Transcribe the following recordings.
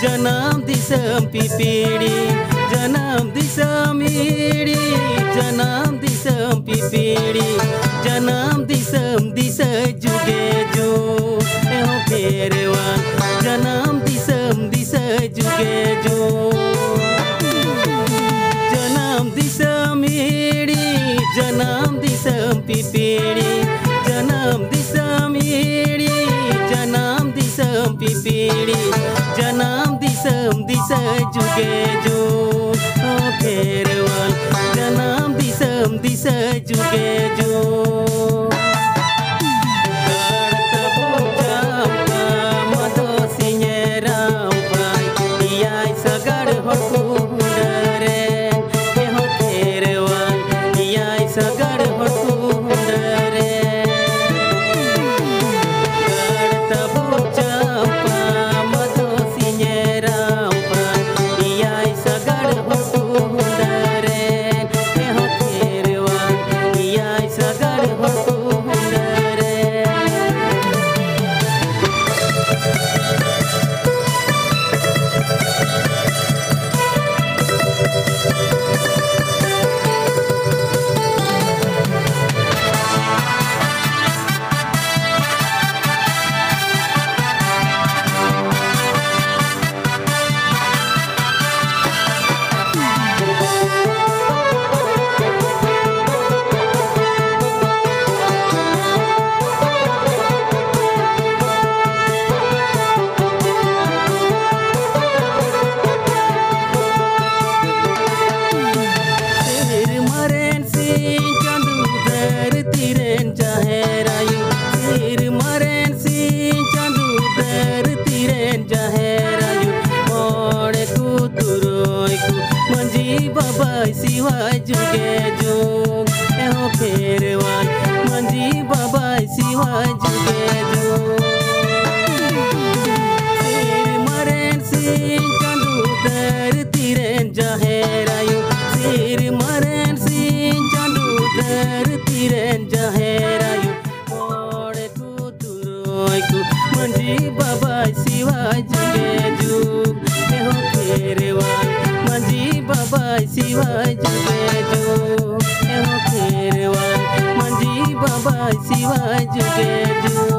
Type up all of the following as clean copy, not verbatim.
जनम दिसम पिपीड़ी जनम दिसम ईड़ी जनम दिसम पिपीड़ी जनम दिसम दिस जुगे जो फेरवान जनम दिसम दिस जुगे जो जनम दिसम ईड़ी जनम दिसम पिपीड़ी जनम दिसम ईड़ी जनम दिसम पिपीड़ी जनम दिसम दिस जुगे जो फेरवान जनम दिसम दिस जुगे जो शिवाय जुगे जोग फेरवान मंजी बाबा शिवाय जुगे जोग सिर मरेन सिंह चंदू दर तिरेन जहेरायु सिर मरेन सिंह चंदू दर तिरेन जहेरायु मोड़े कुतुरोय कु मंजी बाबा शिवाय जुगे जोग फेरवान मंजी बाबा शिवाय जुगे जो फेरवान मंजी बाबा शिवाय जुगे जो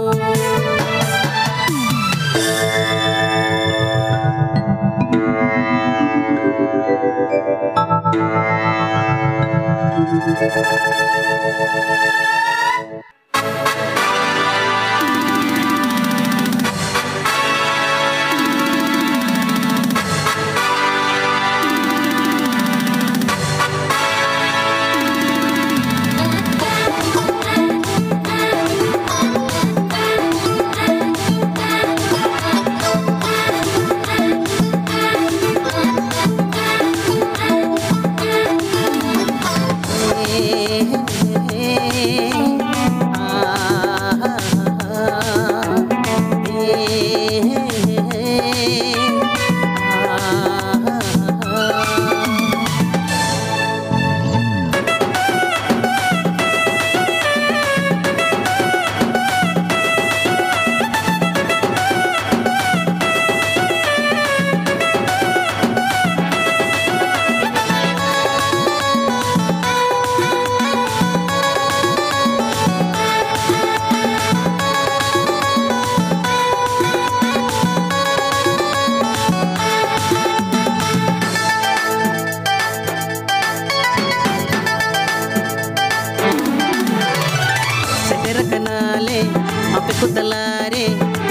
कुतलारे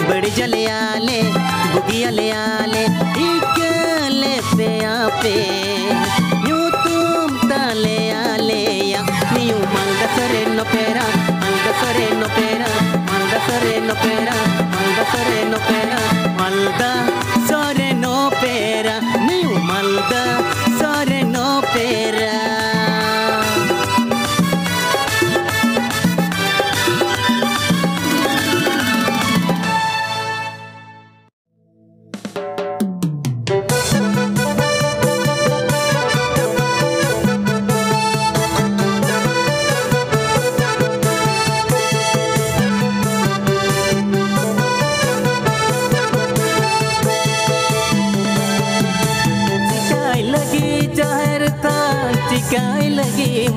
बड़ी जले आले बुगिया ले आले इकले पे आपे यूं तुम ताले आले या न्यू मालदा सरे नो पेरा मालदा सरे नो पेरा मालदा सरे नो पेरा मालदा सरे नो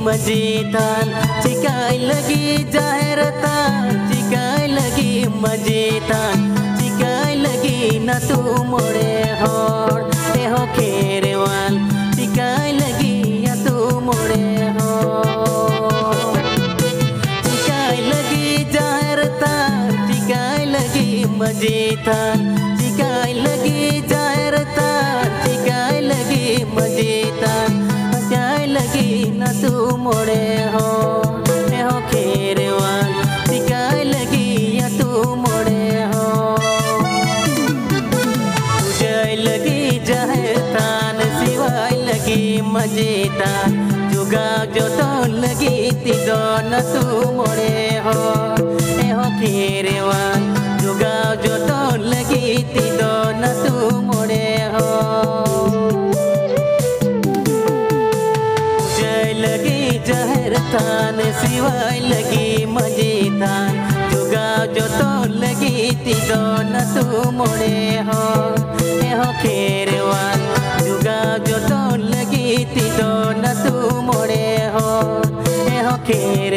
मजेदान चिकाय लगी जाहिरता चिकाय लगी मजेदान चिकाय लगी ना तू मोड़े होड़ ते हो खेरवाल चिकाय लगी या तू मोड़े होड़ चिकाय लगी जाहिरता चिकाय लगी मजेदान चिकाय लगी जाहिरता चिकाय लगी मजेदान लगी ना तू मोड़े हो खेरवाल चिकाय लगी या तू मोड़े हो जाय लगी जाहिरतान सिवाय लगी मजेदान जुगा जो तो लगी तीदो ना तू मोड़े हो खेरवाल जुगा जो तो लगी तीदो ना तू मोड़े हो जाहिरतान सिवाय लगी मजेदान जुगा जो तो लगी तीदो न तू मोड़े हो खेरवाल जुगा जो तो लगी तीदो न तू मोड़े हो खेर